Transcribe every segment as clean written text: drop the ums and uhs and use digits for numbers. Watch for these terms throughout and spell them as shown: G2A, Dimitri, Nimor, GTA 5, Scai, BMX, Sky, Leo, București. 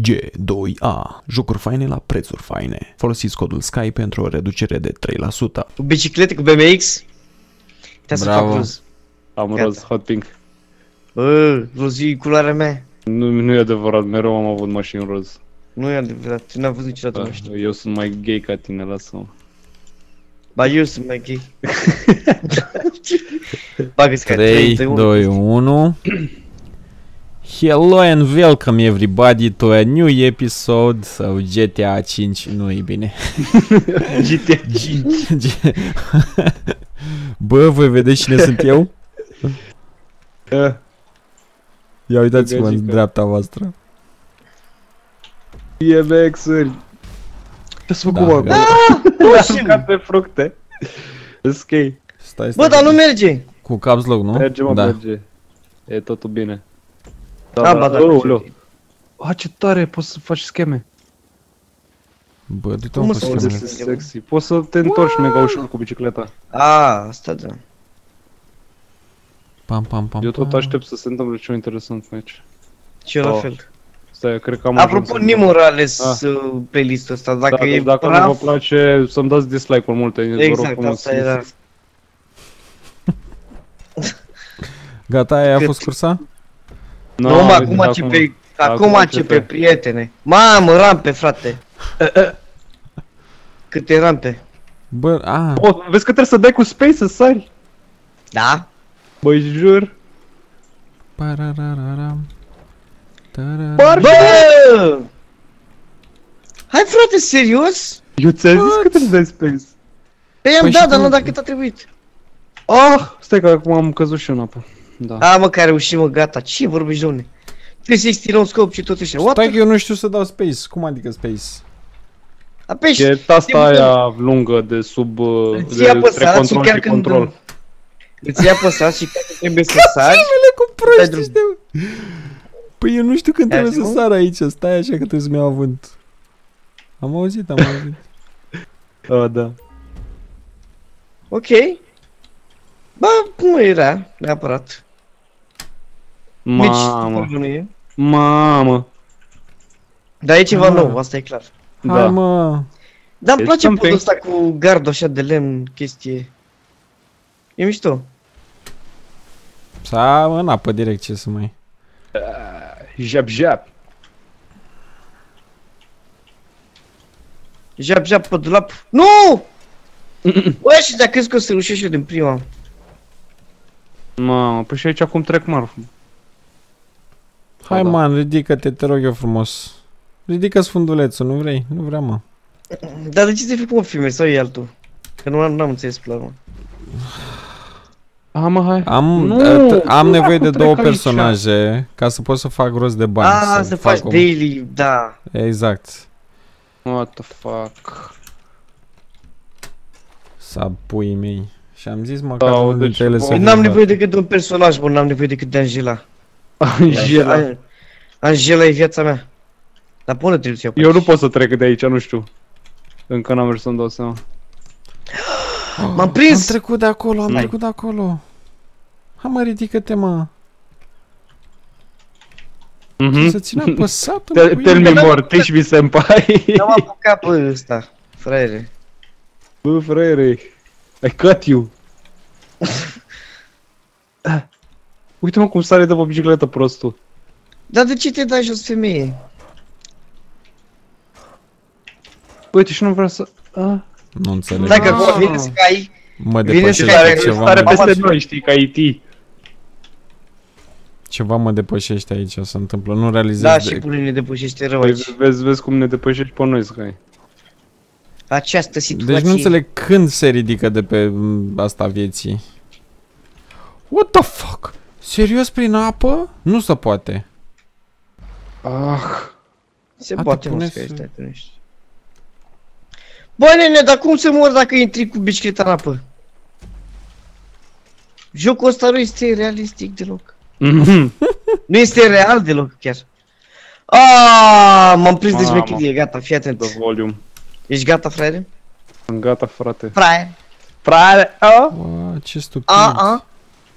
G2A, jocuri faine la prețuri faine. Folosiți codul Scai pentru o reducere de 3%. Cu biciclete, cu BMX? Bravo. Am roz, hot pink. Bă, rozii, culoarea mea. Nu e adevărat, mereu am avut mașini roz. Nu e adevărat, n-am văzut niciodată mașini. Eu sunt mai gay ca tine, lasă-mă. Ba, eu sunt mai gay. 3, 2, 1... Hello and welcome everybody to a new episode of GTA 5. Nu e bine. GTA 5. Bă, voi vedeți cine sunt eu? Ia uitați-vă în dreapta voastră. BMX-uri. Ce-ați făcut, mă? Aaaa! Ca pe fructe. Scai. Bă, dar nu merge! Cu caps lock, nu? Merge, mă, merge. E totul bine. Da, ba, da. A, ce tare, poți să faci scheme. Bă, du-te mă cu scheme. Poți să te întorci mega ușor cu bicicleta. A, asta da. Pam, pam, pam. Eu tot aștept să se întâmple ceva interesant aici. Ce la fel. Stai, cred că am ajuns. Apropo, Nimor a ales playlistul ăsta, dacă e praf. Dacă nu vă place, să-mi dați dislike-uri multe. Exact, asta era. Gata, aia a fost cursa? Dom'le, acum ce pe prietene. Mamă, rampe, frate. Câte rampe. Bă, vezi că trebuie să dai cu space să sari? Da. Băi, jur. Bă! Hai, frate, serios? Eu ți-am zis că trebuie să dai space. Păi am dat, dar nu dacă t-a trebuit. Oh, stai că acum am căzut și eu în apă. Da. A, mă, că a reușit, mă, gata. Ce vorbești, dom'le? Trebuie să extină un scop și tot ăștia. Stai că eu nu știu să dau space. Cum adică space? Apeși. E tasta aia lungă de sub... Îți ia păsat și chiar când... Îți ia păsat și chiar când trebuie să sari... Păi eu nu știu când trebuie să sar aici. Stai așa că trebuie să-mi iau avânt. Am auzit, am auzit. A, da. Ok. Ba, nu era neapărat. Mamă, mamă. Dar e ceva nou, asta e clar. Da, mă. Dar îmi place podul ăsta cu gardul așa de lemn, chestie. E mișto. Sau în apă direct, ce să mai... Jap-jap. Jap-jap pe dulap. Nu! Bă, și dacă crezi că o să reușești eu din prima. Mamă, păi și aici acum trec marful. Hai, man, ridică-te, te rog eu frumos. Ridică-ți fundulețul, nu vrei? Nu vreau, mă. Dar de ce te făcut un filme sau e altul? Că nu am înțeles planul. Am nevoie de două personaje ca să pot să fac rost de bani. Ah, să faci daily, da. Exact. What the fuck. Să puii mei. Și am zis măcar unul dintre ele să... N-am nevoie decât de un personaj bun, n-am nevoie decât de Angela. Angela. Angela e viața mea. Dar până trebuie să eu nu pot să trec de aici, nu știu. Încă n-am mers să-mi dau seama. M-am prins! Am trecut de acolo, am trecut de acolo. Hai, mă, ridică-te, mă. Să țină apăsat-o, mă, cuie. Tell me more, teach me senpai. N-am apucat pe ăsta, fraiere. Bă, fraiere, I cut you! Uite-mă cum sare de pe bicicletă, prostul! Dar de ce te dai jos, femeie? Bă, și nu vreau să... Nu înțeleg. Dacă vine Scai... Mă depășește ceva... Sare peste noi, știi, ca IT. Ceva mă depășește aici, se întâmplă, nu realizez... Da, și cum ne depășește rău aici. Vezi cum ne depășești pe noi, Scai. Această situație. Deci nu înțeleg când se ridică de pe asta vieții. What the fuck? Serios, prin apă? Nu se poate. Ah. Se poate, nu stai, tu nu știi. Bă, nene, dar cum se mor dacă intri cu bicicleta în apă? Jocul ăsta nu este realistic deloc. Nu este real deloc, chiar. Aaaa, m-am prins de șmecherie, gata, fii atent. Ești gata, fraiere? Am gata, frate. Fraiere. Fraiere. Wow, ce stupid.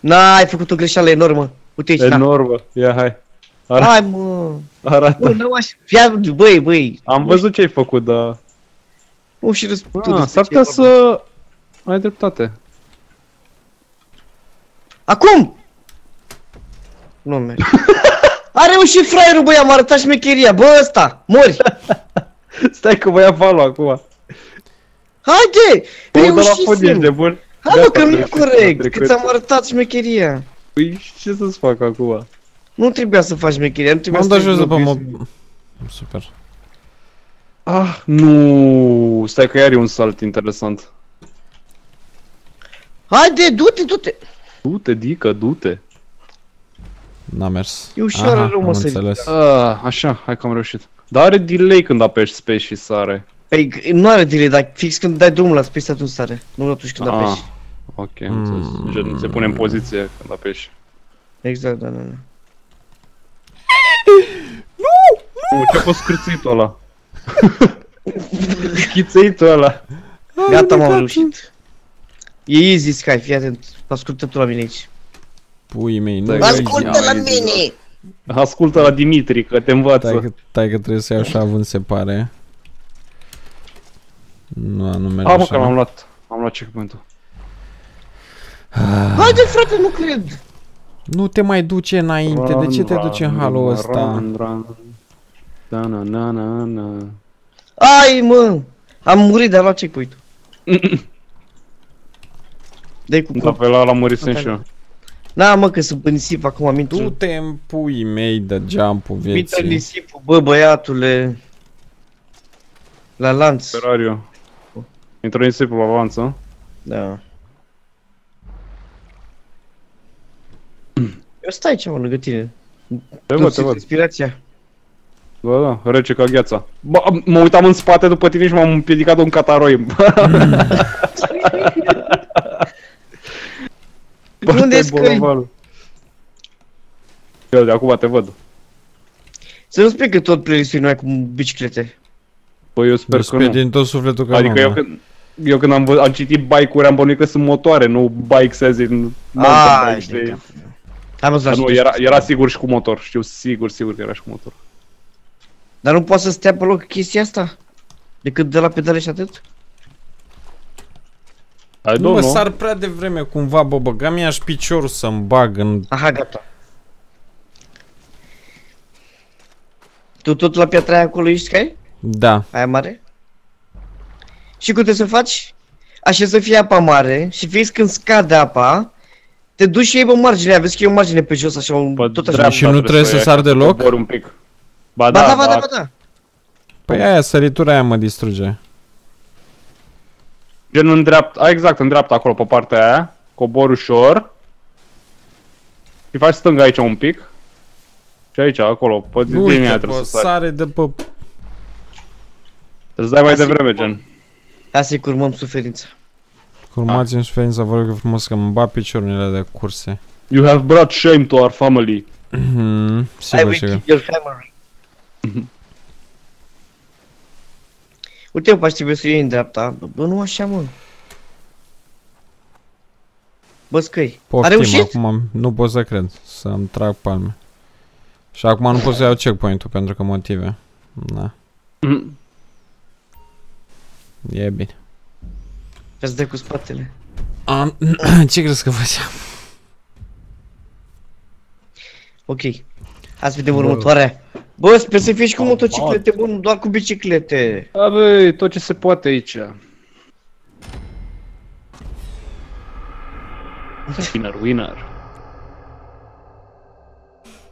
N-ai făcut o greșeală enormă. Uite aici. Enormă. Ia, hai. Hai mă! Arată. Băi! Am văzut ce ai făcut, dar... Nu și răspunsul. S-ar putea să... Ai dreptate. Acum! Nu merge. A reușit fraierul, băi, am arătat șmecheria. Bă, ăsta! Mori! Stai că vă ia valul acum. Haide! Reușisem! Hai bă, că nu-i corect, că ți-am arătat șmecheria. Păi, ce să-ți fac acum? Nu trebuia să faci șmecheria, nu trebuia să... M-am dat jos după mob... Super. Ah, nu, stai că iar e un salt interesant. Haide, du-te, du-te! Du-te, Dica, du-te. N-a mers. E ușoară rău, mă, să ridic. Așa, hai că am reușit. Dar are delay când apeși space și sare. Păi, nu are delay, dar fix când dai drumul la space atunci sare. Nu atunci când apeși. Ok, înțeles. Se pune în poziție când apeși. Exact, da, da, da. Nu! Nu! Ce-a fost scârțuitul ăla? Schițăitul ăla. Gata, m-am reușit. E easy, Sky, fii atent. Ascultă tu la mine aici. Puii mei, nu. Ascultă la mine! Ascultă la Dimitri, că te învață. Tai că trebuie să iau așa având se pare. Nu, nu merg așa. Am că l-am luat. Am luat checkpoint-ul. Haide, frate, nu cred! Nu te mai duce înainte, de ce te duce în halul ăsta? Ai, mă! Am murit, dar la checkpoint-ul. Dai cu cap. Pe l-am murit sunt și eu. Na, mă, că sunt în nisip acum, amintul. Tu te-mi pui mei de jump-ul vieții. Uite nisipul, bă, băiatule. La lanț. Ferrario. Intră nisipul la lanț, a? Da. Eu stai aici, mă, lângă tine. Te văd, te văd. Inspirația. Da, da, rece ca gheața. Bă, mă uitam în spate după tine și m-am împiedicat un cataroi. Unde-i Scai? Eu de acum te văd. Să nu spui că tot playlist-ul nu ai cu biciclete. Păi eu sper că nu. Din tot sufletul că nu. Adică eu când am citit bike-uri am bănuit că sunt motoare, nu bikes azi în mountain bike. Nu, era sigur și cu motor, știu sigur că era și cu motor. Dar nu poate să stea pe loc chestia asta? Decât de la pedale și atât? Nu mă sar prea devreme cumva, bă, băgam i-aș piciorul să-mi bag în... Aha, gata. Tu tot la piatra aia acolo ești, Scai? Da. Aia mare? Și cum te să faci? Așa să fie apa mare și fix când scade apa, te duci și iei pe marginea, vezi că e o margine pe jos, așa, bă, tot așa. Și nu trebuie să sar deloc? Bor un pic. Ba da, ba da, ba da. Păi aia, săritura aia mă distruge. Gen în dreapta, exact, în dreapta acolo, pe partea aia, cobor ușor. Și faci stânga aici un pic. Și aici, acolo, pe linia trebuie să sare. De pe... Trebuie să dai mai devreme, gen. Hai să-i curmăm suferința. Curmați-mi suferința, vă rog frumos, că îmi bat picioarele de curse. You have brought shame to our family. I will kill your family. Uite, pași trebuie să iei în dreapta. Bă, nu așa, mă. Bă, Scai. A reușit? Nu pot să cred, să-mi trag palme. Și acum nu pot să iau checkpoint-ul, pentru că motive. Da. E bine. Trebuie să dai cu spatele. Ce crezi că făceam? Ok. Hai să vedem următoarea. Bă, sper să fie și cu motociclete, bă, nu doar cu biciclete. A, bă, tot ce se poate aici. Winner, winner.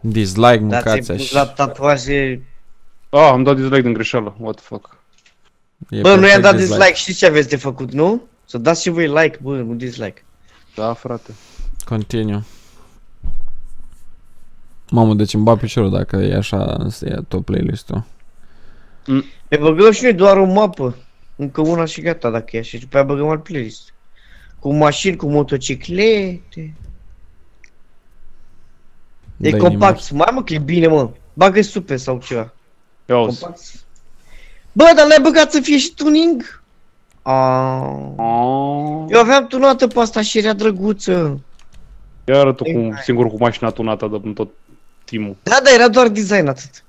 Dislike, mâncați-aș. Dar ți-ai pus la tatuaje... Ah, am dat dislike din greșeală, what the fuck. Bă, nu i-am dat dislike, știți ce aveți de făcut, nu? Să dați și voi like, bă, nu dislike. Da, frate. Continue. Mamă, deci îmi bat piciorul dacă e așa, să ia tot playlist-ul. Ne băgăm și noi doar o mapă. Încă una și gata dacă e așa, și după aia băgăm alt playlist. Cu mașini, cu motociclete. E compact, mamă că e bine, mă. Bagă super sau ceva. Compact. Bă, dar n-ai băgat să fie și tuning? Eu aveam tunată pe asta și era drăguță. Iară tu singur cu mașina tunată de tot team-ul. Da, da, era doar design atât.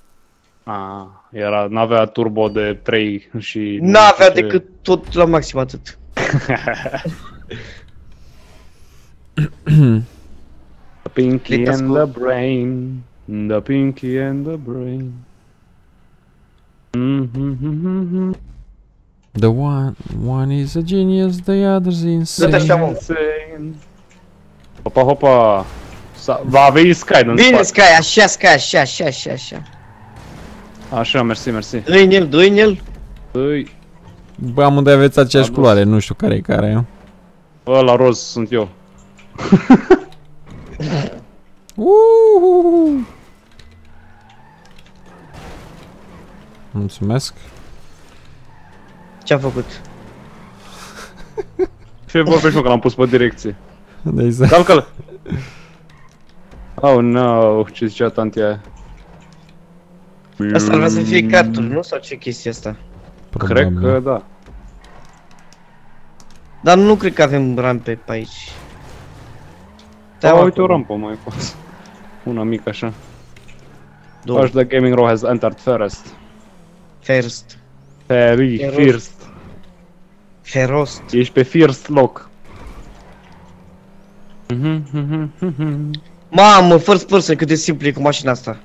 A, era, n-avea turbo de 3 și... N-avea decât tot la maxim atât. The pinky and the brain, the pinky and the brain. The one is a genius, the other is insane. Da-te așa, mă. Hopa, hopa. Va veni Sky, nu-mi spate. Bine, Sky, așa, Sky, așa, așa, așa, așa. Așa, mersi, mersi. Dă-i în el, dă-i în el. Dă-i. Bă, amândoi aveți aceeași culoare, nu știu care-i care. Bă, la roz sunt eu. Mulțumesc. Ce-a făcut? Ce vorbești, mă, că l-am pus pe direcție? Exact. Calcă-l! Oh, no, ce zicea tantia aia? Asta ar vrea să fie cartul, nu? Sau ce chestia asta? Cred că da. Dar nu cred că avem rampe pe aici. Da, uite o rampă mai fost. Una mică așa. Doar the gaming row has entered first. First. First. First. Ești pe first loc. Mamă, first person, cât de simplu e cu mașina asta.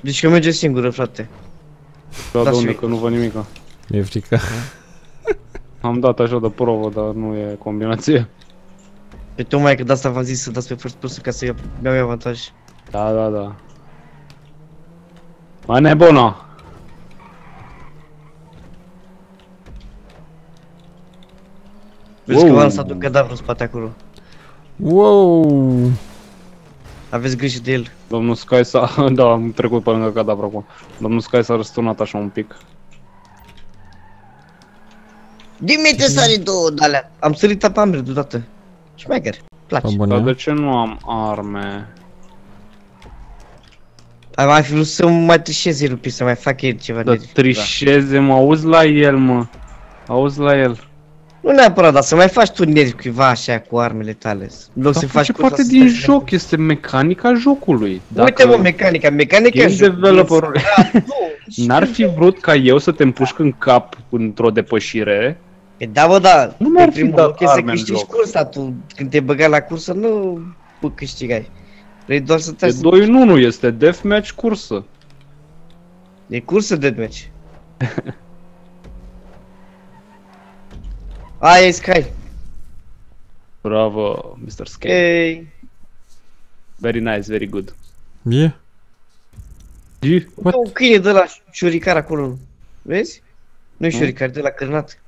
Deci că merge singură, frate. Da, domne, că nu văd nimica. Mi-e frică. Am dat așa de probă, dar nu e combinație. Pe tocmai că de asta v-am zis să dați pe first person ca să mi-au avantaj. Da, da, da. Ma nebună! Vezi că v-am lăsat un cadavru în spate acolo. Wow! Aveți grijă de el. Domnul Scai s-a... Da, am trecut pe lângă cadavru acum. Domnul Scai s-a răsturnat așa un pic. Dimitri sari două de-alea. Am sărit pe ambele deodată. Schmecher, place. Dar de ce nu am arme? Ai mai fi vrut să mai trișeze el un pic, să mai fac el ceva de... Trișeze, mă, auzi la el, mă. Auzi la el. Nu neapărat, dar să mai faci tu nervi cuiva așa cu armele tale. Dar face parte din joc, este mecanica jocului. Uite, mă, mecanica, mecanica jocului. N-ar fi vrut ca eu să te împușc în cap într-o depășire? E da, bă, da. Nu mi-ar fi dat arme în joc. Când te băgai la cursă, nu câștigai. E 2 în 1, este deathmatch cursă. E cursă deathmatch. Aia e Scai. Bravo, Mr. Scai. Hey. Very nice, very good. Yeah. Yeah. What? Un câine de la șuricar acolo. Vezi? Nu-i șuricar, de la cărnat.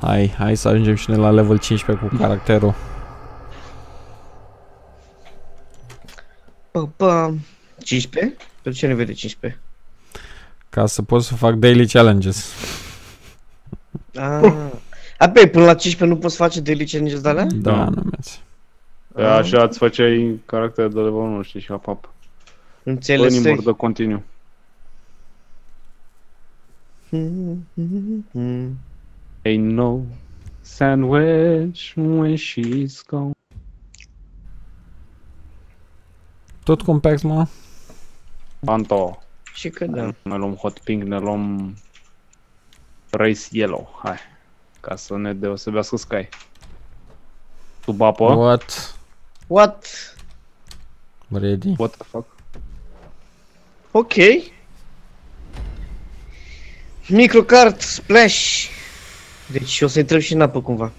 Hai, hai să ajungem și noi la level 15 cu caracterul. Pa, pa. 15? Pentru ce ne vede 15? Ca să pot să fac daily challenges. Apoi, până la 15 nu poți face daily challenges de alea? Da, nu mergi. Așa îți făceai caracterul de level 1, știi, și hap-hap. Înțeles. Bă, Nimor, dă continue. Ain't no sandwich when she's gone. Tot compact, mă? Panto. Și că da. Ne luăm hot pink, ne luăm... Race Yellow, hai, ca să ne deosebească Sky. Sub apă. What? What? Ready? What the fuck? Ok. Microcart, splash. Deci o să intrăm și în apă cumva.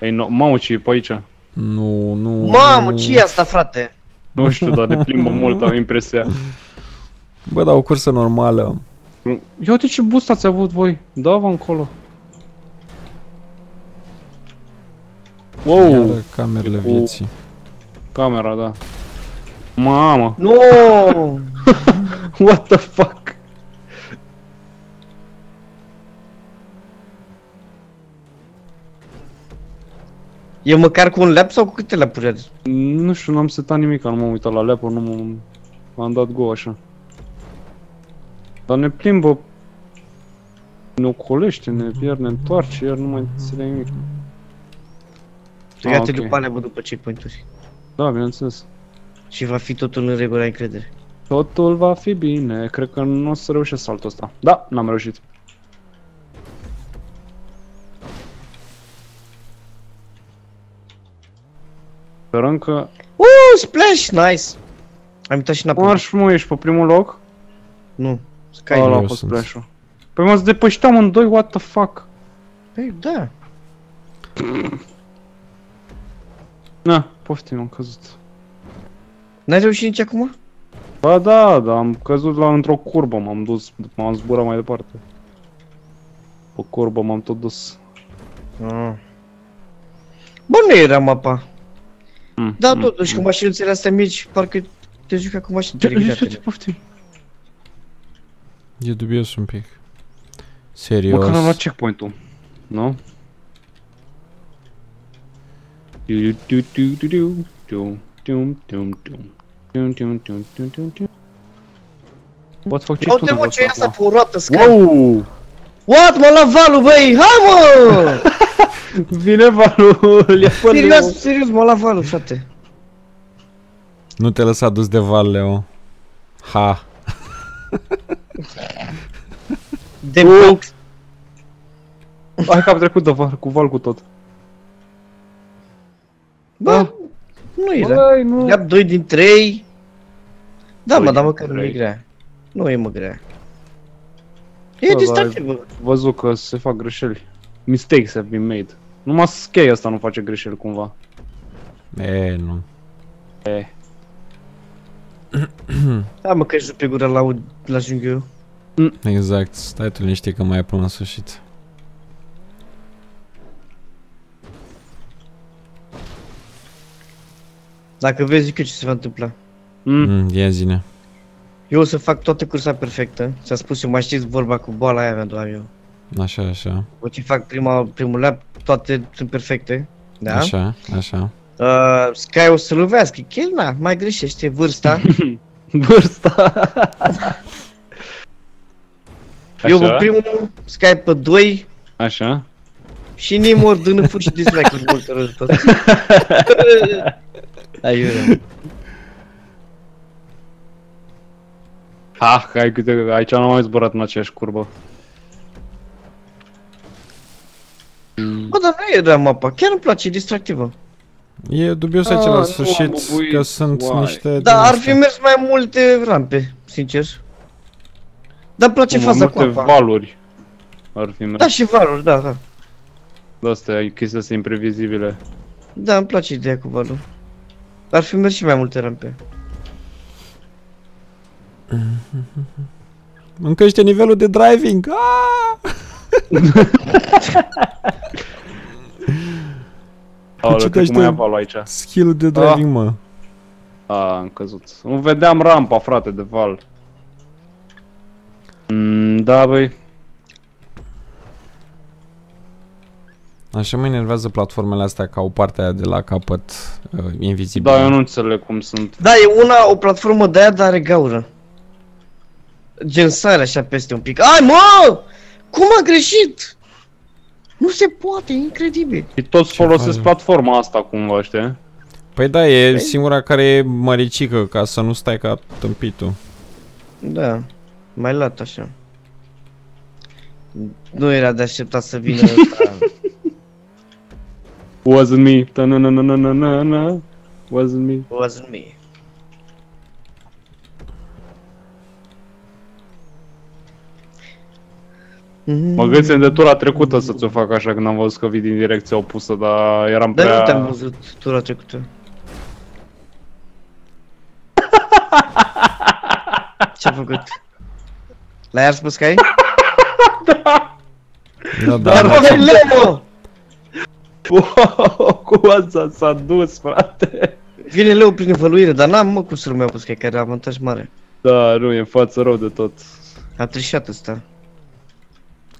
Ei, no, mamă, ce e pe aici? Nu, nu... Mamă, ce e asta, frate? Nu știu, dar ne plimbă mult, am impresia. Bă, dar o cursă normală. Ia uite ce boost ați avut voi, da-vă încolo. Wow! Iară camerele vieții. Camera, da. Mamă! No! What the fuck? E măcar cu un lap sau cu câte lapuri are? Nu știu, n-am setat nimic, nu m-am uitat la lapuri, nu m-am dat go așa. Dar ne plimbă, ne ocolește, ne iar ne întoarce, iar nu mai înțeleg nimic. Legate după alea, bă, după checkpoint-uri. Da, bineînțeles. Și va fi totul în regulă, ai încredere. Totul va fi bine, cred că nu o să reușesc saltul ăsta. Da, n-am reușit. Sperăm că... splash! Nice! Am uitat și înapoi. Marș, mă, ești pe primul loc? Nu. Sky nu a fost splash-ul. Păi m-ați depășit amândoi, what the fuck? Păi, da. Na, poftim, am căzut. N-ai reușit nici acum? Ba da, dar am căzut într-o curbă, m-am dus, m-am zburat mai departe. Pe curbă m-am tot dus. Bă, nu era mapa. Da, totuși, cu mașinuțele astea mici, parcă te juc acum și te poftim. E dubios un pic. Serios. Măcar am luat checkpoint-ul, nu? What fuck, ce-i tu de văzut acuma? Wow! What, m-a luat valul, băi! Hai, mă! Vine valul, ia până. Serios, serios, m-a luat valul, frate. Nu te lăsa dus de val, Leo. Ha! De box! Hai că am trecut de val, cu val cu tot. Bă, nu era. Ia 2 din 3. Da, mă, dar măcar nu e grea. Nu e, mă, grea. E distractiv. Văzut că se fac greșeli. Mistakes have been made. Numai Scai asta nu face greșeli cumva. E, nu. E. Da, mă, că ești pe gura la junghiu. Exact, stai tu liniște că mai e până la sfârșit. Dacă vezi, zic eu ce se va întâmpla. Ia zine. Eu o să fac toată cursa perfectă. S-a spus, eu mai știți vorba cu boala aia mea, doar eu. Așa, așa. O ce fac primul lap, toate sunt perfecte. Da? Așa, așa. Sky o să lovească, el na, mai greșește, vârsta. Vârsta. Eu pe primul, Sky pe 2. Așa. Și Nimor dână fur și dislike-uri multe rău de tot. Aiurea. Ah, hai câte, aici n-am mai zburat în aceeași curbă. Bă, dar nu era mapa, chiar îmi place, e distractivă. E dubios aici la sfârșit, că sunt niște... Da, ar fi mers mai multe rampe, sincer. Dar îmi place faza cu apa. Multe valuri ar fi mers. Da, și valuri, da, da. Da, astea, chestia astea imprevizibile. Da, îmi place ideea cu valuri. Ar fi mers și mai multe rampe. Încă este nivelul de driving. Aoleu, cred că mai am valul aici. Skill de driving, mă. A, am căzut. Nu vedeam rampa, frate, de val. Da, băi. Așa mă enervează platformele astea ca o parte aia de la capăt invizibilă. Da, eu nu înțeleg cum sunt. Da, e una, o platformă de aia, dar are gaură. Gen sare așa peste un pic. Ai, mă! Cum a greșit? Nu se poate, e incredibil. Și toți folosesc platforma asta cumva, știi? Păi da, e singura care e măricică, ca să nu stai ca tâmpitul. Da, mai lat așa. Nu era de așteptat să vină ăsta. Wasn't me, ta-na-na-na-na-na-na. Wasn't me. Wasn't me. Mă gândeam de tura trecută să ți-o fac așa, când am văzut că vii din direcția opusă, dar eram prea... Dar nu te-am văzut tura trecută. Ce-a făcut? L-ai ars pe Sky? Da! Dar mă-i Leo! Wow, cu asta s-a dus, frate! Vine Leo prin evoluire, dar n-am, mă, cum să-l meu pe Sky, care era avantaj mare. Da, nu, e în față rău de tot. A trișat ăsta.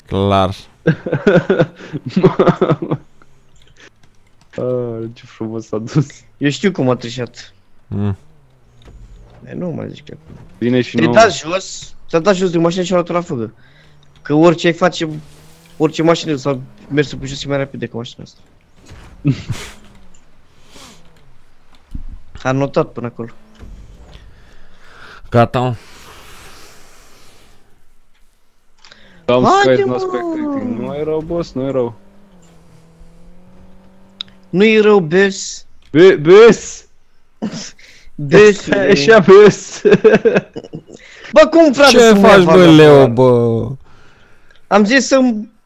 Clar. Ce frumos s-a dus. Eu știu cum a trișat. Nu mai zic că... Vine și nouă. S-a dat jos din mașină și a luat-o la fugă. Că orice ai face, orice mașină s-a mers pe jos mai rapid decât mașina asta. Am notat până acolo. Gata. Am Sky din aspect. Nu e rău, boss, nu e rău. Nu e rău, bes. Bes. Bes. Așa bes. Bă, cum frate? Ce faci, bă, Leo, bă? Am zis să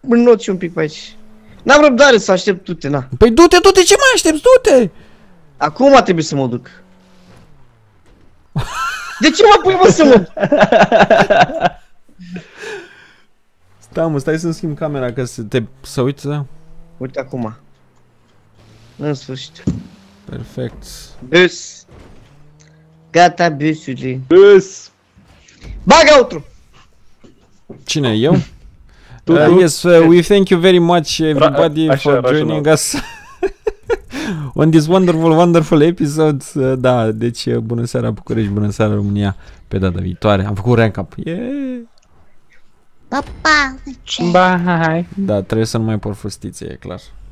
înnot și un pic pe aici. N-am răbdare să aștept, du-te, na. Păi du-te, du-te, ce mai aștepți, du-te? Acum trebuie să mă duc. De ce mă pui, mă, să mă... Stai, mă, stai să-mi schimb camera, că să uiți, da? Uite acum. În sfârșit. Perfect. Bus. Gata, busule. Bus. Bagă outro. Cine, eu? Yes, we thank you very much everybody for joining us on this wonderful, wonderful episode. Da, deci bună seara București, bună seara România, pe data viitoare. Am făcut recap. Pa, pa, bye. Da, trebuie să nu mai por fustiție, e clar.